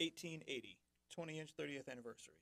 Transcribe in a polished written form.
1880, 20th anniversary.